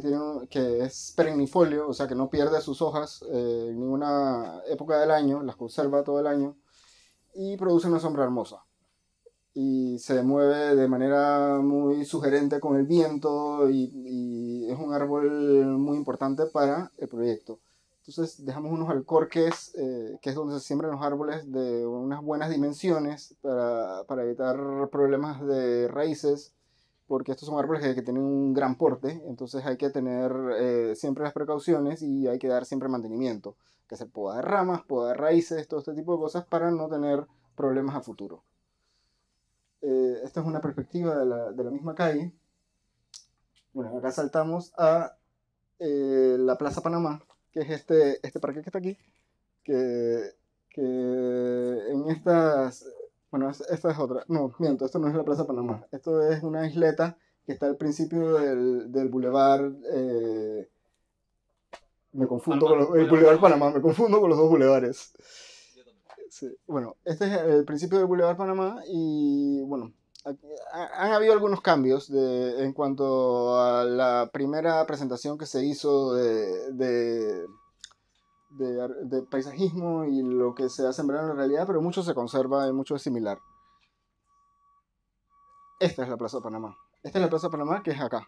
es perennifolio, o sea que no pierde sus hojas en ninguna época del año, las conserva todo el año, y produce una sombra hermosa. Y se mueve de manera muy sugerente con el viento, y es un árbol muy importante para el proyecto. Entonces dejamos unos alcorques, que es donde se siembran los árboles, de unas buenas dimensiones para evitar problemas de raíces, porque estos son árboles que tienen un gran porte, entonces hay que tener siempre las precauciones y hay que dar siempre mantenimiento, que se poda de ramas, poda de raíces, todo este tipo de cosas para no tener problemas a futuro. Esta es una perspectiva de la misma calle. Bueno, acá saltamos a la Plaza Panamá, que es este parque que está aquí, que en estas, bueno, esta es otra, no, miento, esto no es la Plaza Panamá, esto es una isleta que está al principio del bulevar, me confundo con el Boulevard Panamá, me confundo con los dos bulevares. Sí, bueno, este es el principio del Boulevard Panamá y, bueno, han habido algunos cambios en cuanto a la primera presentación que se hizo de paisajismo y lo que se ha sembrado en realidad, pero mucho se conserva y mucho es similar. Esta es la Plaza de Panamá. Esta es la Plaza de Panamá que es acá.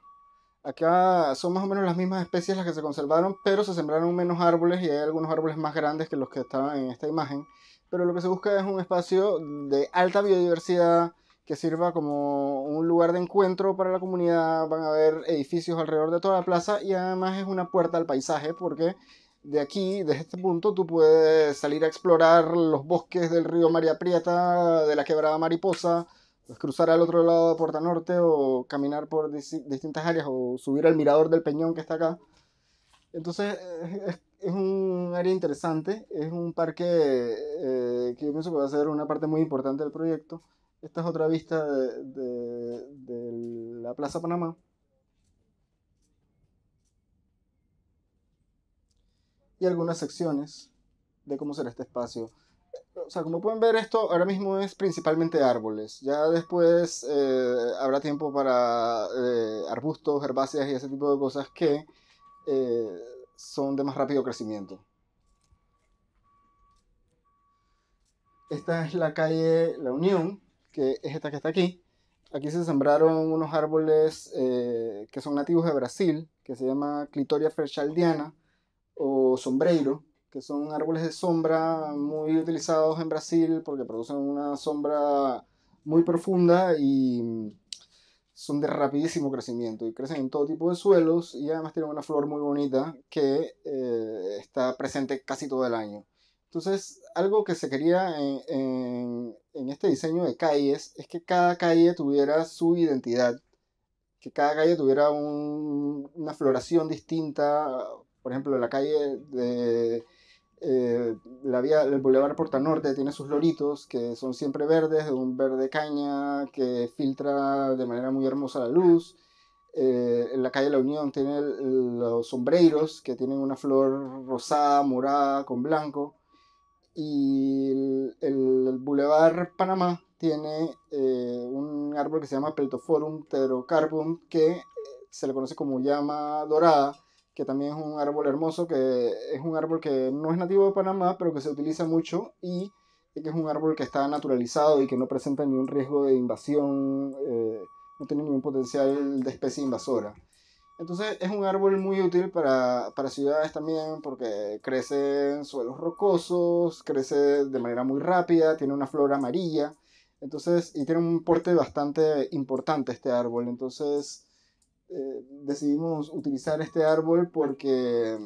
Acá son más o menos las mismas especies las que se conservaron, pero se sembraron menos árboles y hay algunos árboles más grandes que los que estaban en esta imagen. Pero lo que se busca es un espacio de alta biodiversidad, que sirva como un lugar de encuentro para la comunidad. Van a haber edificios alrededor de toda la plaza y además es una puerta al paisaje, porque de aquí, desde este punto, tú puedes salir a explorar los bosques del río María Prieta, de la quebrada Mariposa, pues cruzar al otro lado de Porta Norte o caminar por distintas áreas o subir al mirador del Peñón que está acá. Entonces es un área interesante, es un parque que yo pienso que va a ser una parte muy importante del proyecto. Esta es otra vista de la Plaza Panamá. Y algunas secciones de cómo será este espacio. O sea, como pueden ver, esto ahora mismo es principalmente árboles. Ya después habrá tiempo para arbustos, herbáceas y ese tipo de cosas que son de más rápido crecimiento. Esta es la calle La Unión, que es esta que está aquí. Aquí se sembraron unos árboles que son nativos de Brasil, que se llama Clitoria frechaldiana o sombreiro, que son árboles de sombra muy utilizados en Brasil porque producen una sombra muy profunda y son de rapidísimo crecimiento y crecen en todo tipo de suelos y además tienen una flor muy bonita que está presente casi todo el año. Entonces, algo que se quería en este diseño de calles es que cada calle tuviera su identidad, que cada calle tuviera una floración distinta. Por ejemplo, la calle de el Boulevard Porta Norte tiene sus loritos, que son siempre verdes, de un verde caña que filtra de manera muy hermosa la luz. En la calle La Unión tiene los sombreiros, que tienen una flor rosada, morada, con blanco. Y el Boulevard Panamá tiene un árbol que se llama Peltophorum pterocarbum, que se le conoce como llama dorada, que también es un árbol hermoso, que es un árbol que no es nativo de Panamá, pero que se utiliza mucho y que es un árbol que está naturalizado y que no presenta ningún riesgo de invasión no tiene ningún potencial de especie invasora. Entonces es un árbol muy útil para ciudades también, porque crece en suelos rocosos, crece de manera muy rápida, tiene una flor amarilla, entonces, y tiene un porte bastante importante este árbol. Entonces decidimos utilizar este árbol porque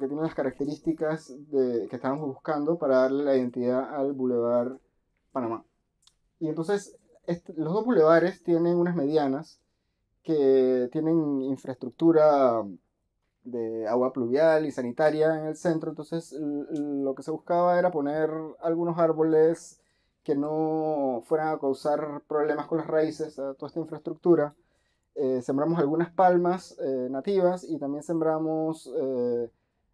tiene las características que estábamos buscando para darle la identidad al Boulevard Panamá. Y entonces los dos bulevares tienen unas medianas que tienen infraestructura de agua pluvial y sanitaria en el centro. Entonces lo que se buscaba era poner algunos árboles que no fueran a causar problemas con las raíces a toda esta infraestructura. Sembramos algunas palmas nativas y también sembramos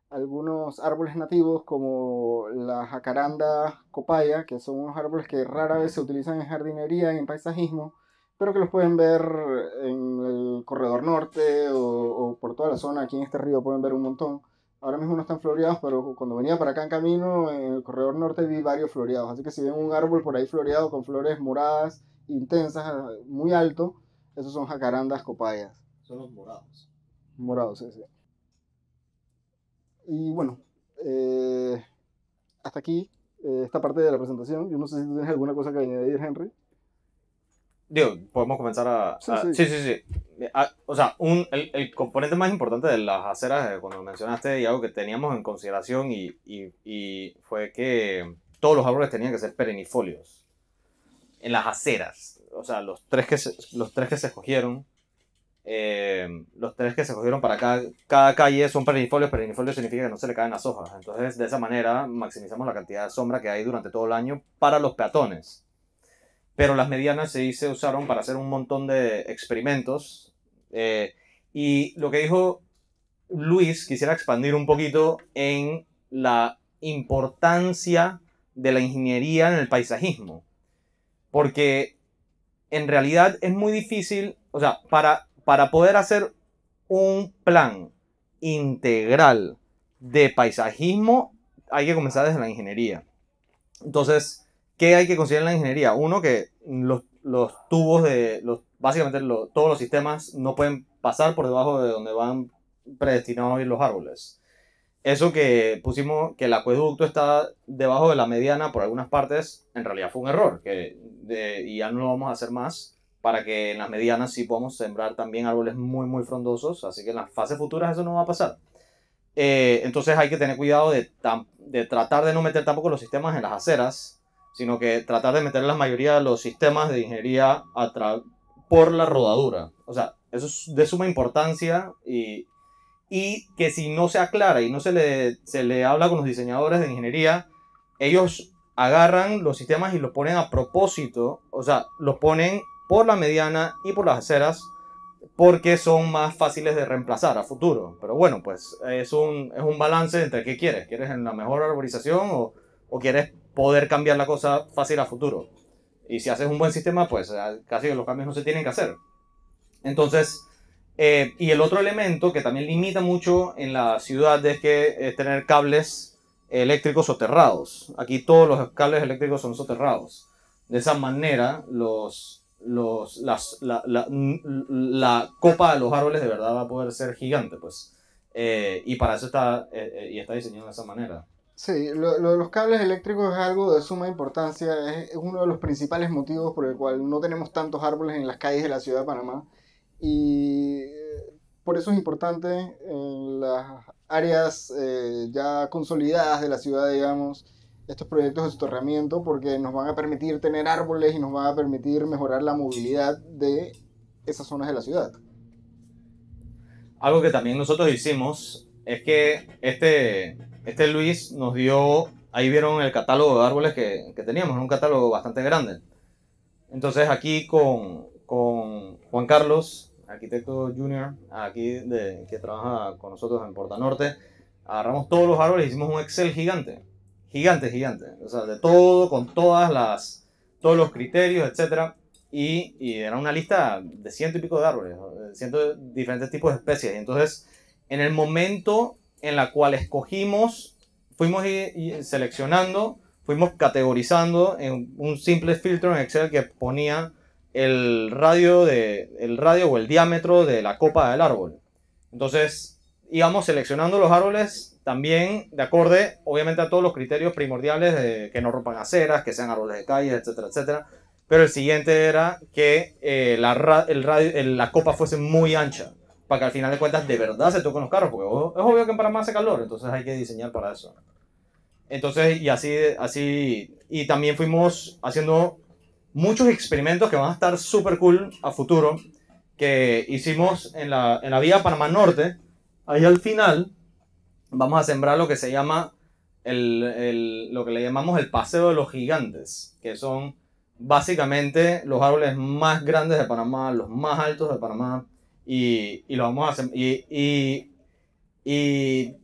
algunos árboles nativos como la jacaranda copaya, que son unos árboles que rara vez se utilizan en jardinería y en paisajismo, pero que los pueden ver en el Corredor Norte o por toda la zona. Aquí en este río pueden ver un montón. Ahora mismo no están floreados, pero cuando venía para acá en camino, en el Corredor Norte vi varios floreados. Así que si ven un árbol por ahí floreado con flores moradas intensas, muy alto, esos son jacarandas copayas. Son los morados. Morados, sí. Y bueno, hasta aquí esta parte de la presentación. Yo no sé si tú tienes alguna cosa que añadir, Henry. Digo, podemos comenzar Sí. O sea, el componente más importante de las aceras, cuando mencionaste, y algo que teníamos en consideración y fue que todos los árboles tenían que ser perennifolios en las aceras. O sea, los tres que se escogieron, para cada calle son perennifolios. Perennifolios significa que no se le caen las hojas. Entonces, de esa manera, maximizamos la cantidad de sombra que hay durante todo el año para los peatones. Pero las medianas se usaron para hacer un montón de experimentos. Y lo que dijo Luis, quisiera expandir un poquito en la importancia de la ingeniería en el paisajismo. Porque en realidad es muy difícil, o sea, para poder hacer un plan integral de paisajismo, hay que comenzar desde la ingeniería. Entonces, ¿qué hay que considerar en la ingeniería? Uno, que todos los sistemas no pueden pasar por debajo de donde van predestinados a ir los árboles. Eso que pusimos, que el acueducto está debajo de la mediana por algunas partes, en realidad fue un error. Y ya no lo vamos a hacer más, para que en las medianas sí podamos sembrar también árboles muy, muy frondosos. Así que en las fases futuras eso no va a pasar. Entonces hay que tener cuidado de tratar de no meter tampoco los sistemas en las aceras, sino que tratar de meter la mayoría de los sistemas de ingeniería por la rodadura. O sea, eso es de suma importancia y que si no se aclara y no se le habla con los diseñadores de ingeniería, ellos agarran los sistemas y los ponen a propósito, o sea, los ponen por la mediana y por las aceras porque son más fáciles de reemplazar a futuro. Pero bueno, pues es un balance entre qué quieres. ¿Quieres la mejor arborización o quieres poder cambiar la cosa fácil a futuro? Y si haces un buen sistema, pues casi los cambios no se tienen que hacer. Entonces, y el otro elemento que también limita mucho en la ciudad es tener cables eléctricos soterrados. Aquí todos los cables eléctricos son soterrados. De esa manera, la copa de los árboles de verdad va a poder ser gigante, pues. Y para eso está diseñado de esa manera. Sí, lo de los cables eléctricos es algo de suma importancia, es uno de los principales motivos por el cual no tenemos tantos árboles en las calles de la ciudad de Panamá, y por eso es importante en las áreas ya consolidadas de la ciudad, digamos, estos proyectos de soterramiento, porque nos van a permitir tener árboles y nos van a permitir mejorar la movilidad de esas zonas de la ciudad. Algo que también nosotros hicimos es que Luis nos dio, ahí vieron el catálogo de árboles que teníamos, un catálogo bastante grande. Entonces aquí con Juan Carlos, arquitecto junior, aquí que trabaja con nosotros en Porta Norte, agarramos todos los árboles y hicimos un Excel gigante, gigante, gigante. O sea, de todo, con todos los criterios, etc. Y era una lista de 100 y pico de árboles, 100 diferentes tipos de especies. Y entonces, en el momento en la cual fuimos seleccionando, fuimos categorizando en un simple filtro en Excel que ponía el radio o el diámetro de la copa del árbol. Entonces íbamos seleccionando los árboles también de acorde, obviamente, a todos los criterios primordiales de que no rompan aceras, que sean árboles de calle, etcétera, etcétera. Pero el siguiente era que la copa fuese muy ancha, para que al final de cuentas de verdad se toquen los carros, porque es obvio que en Panamá hace calor, entonces hay que diseñar para eso. Entonces, y así, y también fuimos haciendo muchos experimentos que van a estar súper cool a futuro, que hicimos en la vía Panamá Norte. Ahí al final vamos a sembrar lo que se llama, lo que le llamamos el Paseo de los Gigantes, que son básicamente los árboles más grandes de Panamá, los más altos de Panamá, y lo vamos a hacer, y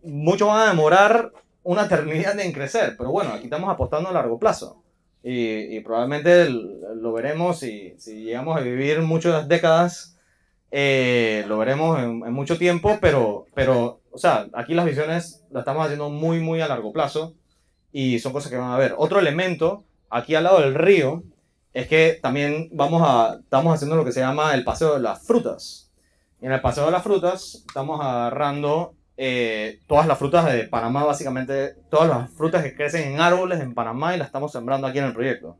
mucho van a demorar una eternidad en crecer, pero bueno, aquí estamos apostando a largo plazo, y probablemente lo veremos, si llegamos a vivir muchas décadas. Lo veremos en mucho tiempo, pero, o sea, aquí las visiones las estamos haciendo muy, muy a largo plazo, y son cosas que van a ver. Otro elemento, aquí al lado del río, es que también estamos haciendo lo que se llama el Paseo de las Frutas. Y en el Paseo de las Frutas estamos agarrando todas las frutas de Panamá, básicamente, todas las frutas que crecen en árboles en Panamá, y las estamos sembrando aquí en el proyecto.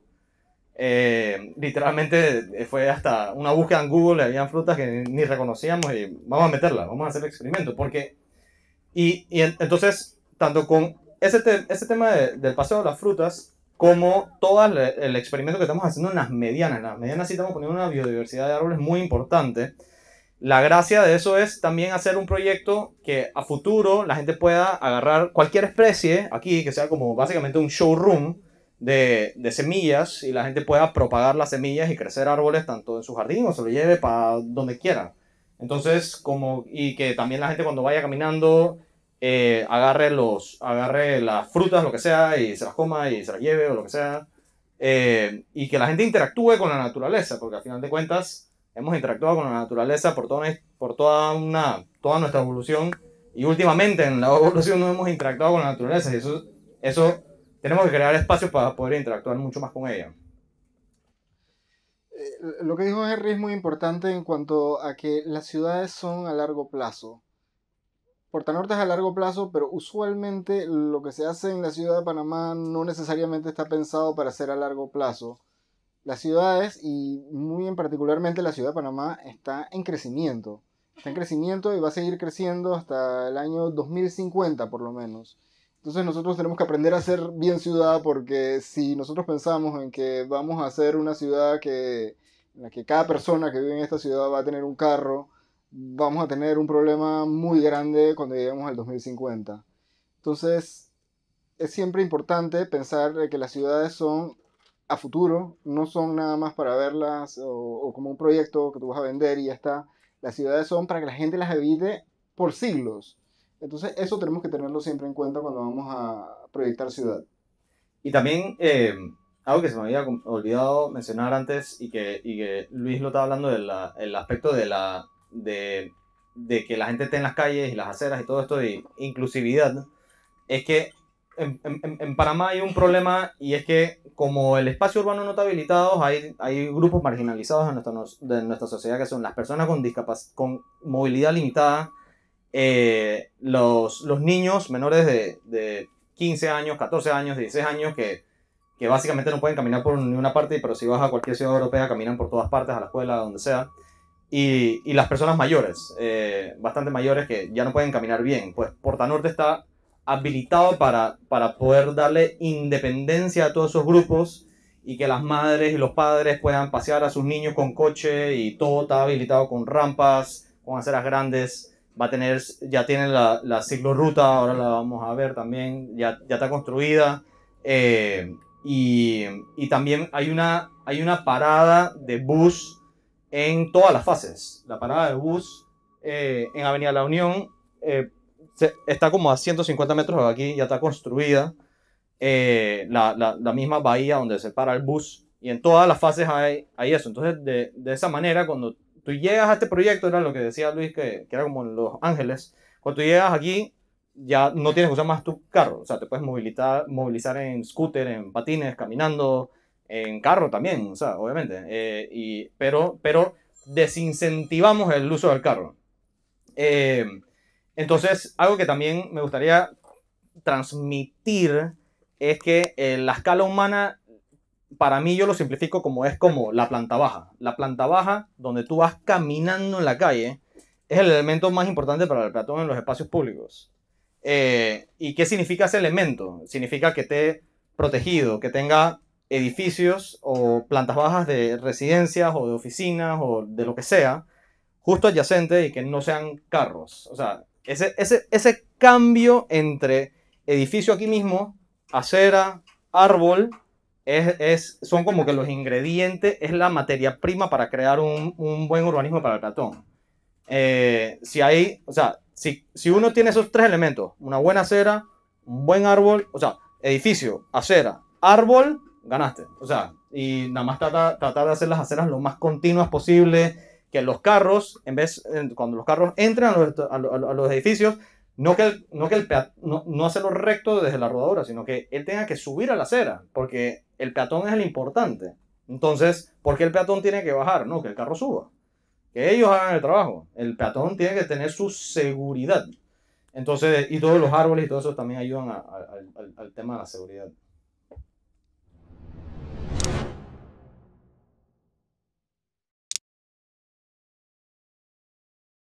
Literalmente fue hasta una búsqueda en Google, habían frutas que ni reconocíamos y vamos a meterlas, vamos a hacer el experimento, porque entonces tanto con ese tema del paseo de las frutas como todo el experimento que estamos haciendo en las medianas sí estamos poniendo una biodiversidad de árboles muy importante. La gracia de eso es también hacer un proyecto que a futuro la gente pueda agarrar cualquier especie aquí, que sea como básicamente un showroom de semillas, y la gente pueda propagar las semillas y crecer árboles tanto en su jardín o se lo lleve para donde quiera. Entonces, y que también la gente cuando vaya caminando agarre las frutas, lo que sea, y se las coma y se las lleve o lo que sea, y que la gente interactúe con la naturaleza, porque al final de cuentas hemos interactuado con la naturaleza por toda nuestra evolución, y últimamente en la evolución no hemos interactuado con la naturaleza, y eso tenemos que crear espacios para poder interactuar mucho más con ella. Lo que dijo Henry es muy importante en cuanto a que las ciudades son a largo plazo. Porta Norte es a largo plazo, pero usualmente lo que se hace en la ciudad de Panamá no necesariamente está pensado para ser a largo plazo. Las ciudades, y muy en particularmente la ciudad de Panamá, está en crecimiento. Está en crecimiento y va a seguir creciendo hasta el año 2050 por lo menos. Entonces nosotros tenemos que aprender a ser bien ciudad, porque si nosotros pensamos en que vamos a hacer una ciudad en la que cada persona que vive en esta ciudad va a tener un carro, vamos a tener un problema muy grande cuando lleguemos al 2050. Entonces es siempre importante pensar que las ciudades son a futuro, no son nada más para verlas o como un proyecto que tú vas a vender y ya está. Las ciudades son para que la gente las habite por siglos. Entonces eso tenemos que tenerlo siempre en cuenta cuando vamos a proyectar ciudad. Y también algo que se me había olvidado mencionar antes, y que Luis lo estaba hablando, el aspecto de que la gente esté en las calles y las aceras y todo esto de inclusividad, es que en Panamá hay un problema, y es que como el espacio urbano no está habilitado, hay grupos marginalizados de nuestra sociedad, que son las personas con movilidad limitada, los niños menores de 15 años, 14 años, 16 años, que básicamente no pueden caminar por ninguna parte, pero si vas a cualquier ciudad europea caminan por todas partes, a la escuela, a donde sea, y las personas mayores, bastante mayores, que ya no pueden caminar bien. Pues Porta Norte está habilitado para poder darle independencia a todos esos grupos, y que las madres y los padres puedan pasear a sus niños con coche, y todo está habilitado con rampas, con aceras grandes. Ya tiene la ciclorruta, ahora la vamos a ver también, ya está construida, y también hay una parada de bus en todas las fases. La parada de bus en Avenida La Unión está como a 150 metros de aquí, ya está construida, la misma bahía donde se para el bus, y en todas las fases hay eso. Entonces de esa manera, cuando tú llegas a este proyecto, era lo que decía Luis, que era como en Los Ángeles, cuando tú llegas aquí, ya no tienes que usar más tu carro, o sea, te puedes movilizar en scooter, en patines, caminando, en carro también, o sea, obviamente, pero desincentivamos el uso del carro. Entonces, algo que también me gustaría transmitir es que la escala humana, para mí yo lo simplifico como es como la planta baja. La planta baja, donde tú vas caminando en la calle, es el elemento más importante para el peatón en los espacios públicos. ¿Y qué significa ese elemento? Significa que esté protegido, que tenga edificios o plantas bajas de residencias o de oficinas o de lo que sea, justo adyacente y que no sean carros. O sea, ese cambio entre edificio aquí mismo, acera, árbol, son como que los ingredientes, es la materia prima para crear un buen urbanismo para el peatón. Si uno tiene esos tres elementos, una buena acera, un buen árbol, o sea, edificio, acera, árbol, ganaste. O sea, y nada más tratar de hacer las aceras lo más continuas posible, que los carros, cuando los carros entren a los edificios, no hacerlo recto desde la rodadura, sino que él tenga que subir a la acera, porque el peatón es el importante. Entonces, ¿por qué el peatón tiene que bajar? No, que el carro suba. Que ellos hagan el trabajo. El peatón tiene que tener su seguridad. Entonces, y todos los árboles y todo eso también ayudan al tema de la seguridad.